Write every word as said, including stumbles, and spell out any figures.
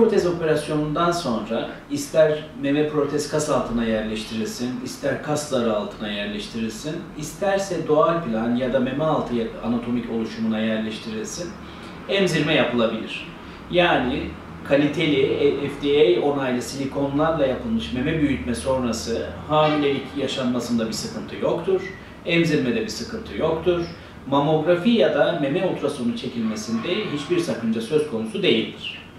protez operasyonundan sonra ister meme protez kas altına yerleştirilsin, ister kasları altına yerleştirilsin, isterse doğal plan ya da meme altı anatomik oluşumuna yerleştirilsin, emzirme yapılabilir. Yani kaliteli F D A onaylı silikonlarla yapılmış meme büyütme sonrası hamilelik yaşanmasında bir sıkıntı yoktur, emzirmede bir sıkıntı yoktur. Mamografi ya da meme ultrasonu çekilmesinde hiçbir sakınca söz konusu değildir.